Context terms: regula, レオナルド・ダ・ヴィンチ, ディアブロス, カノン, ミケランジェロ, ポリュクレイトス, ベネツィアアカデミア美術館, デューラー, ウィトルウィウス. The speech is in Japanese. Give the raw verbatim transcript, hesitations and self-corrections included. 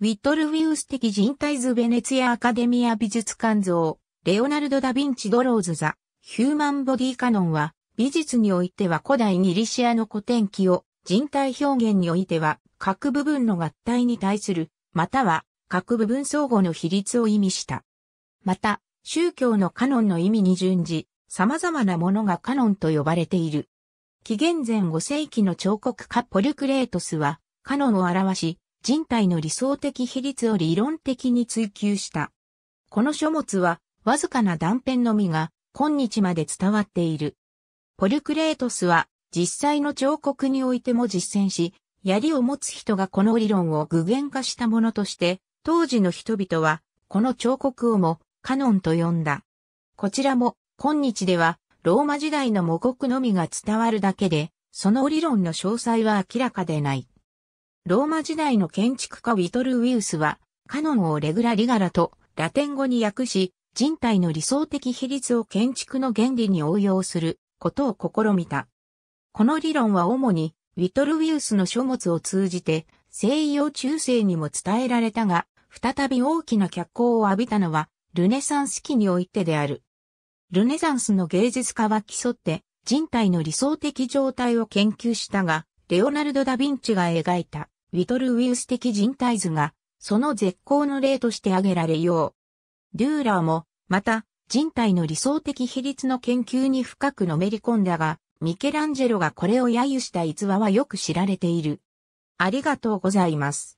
ウィットルフィウス的人体図ベネツィアアカデミア美術館像、レオナルド・ダ・ヴィンチ・ドローズ・ザ・ヒューマン・ボディ・カノンは、美術においては古代ギリシアの古典記を、人体表現においては、各部分の合体に対する、または、各部分相互の比率を意味した。また、宗教のカノンの意味に準じ、様々なものがカノンと呼ばれている。紀元前ごせいきの彫刻家ポルクレートスは、カノンを表し、人体の理想的比率を理論的に追求した。この書物は、わずかな断片のみが、今日まで伝わっている。ポルクレートスは、実際の彫刻においても実践し、槍を持つ人がこの理論を具現化したものとして、当時の人々は、この彫刻をも、カノンと呼んだ。こちらも、今日では、ローマ時代の模刻のみが伝わるだけで、その理論の詳細は明らかでない。ローマ時代の建築家ヴィトルヴィウスは、カノンをレグラ・リガラとラテン語に訳し、人体の理想的比率を建築の原理に応用することを試みた。この理論は主にヴィトルヴィウスの書物を通じて西洋中世にも伝えられたが、再び大きな脚光を浴びたのはルネサンス期においてである。ルネサンスの芸術家は競って人体の理想的状態を研究したが、レオナルド・ダ・ヴィンチが描いたヴィトルヴィウス的人体図が、その絶好の例として挙げられよう。デューラーも、また、人体の理想的比率の研究に深くのめり込んだが、ミケランジェロがこれを揶揄した逸話はよく知られている。ありがとうございます。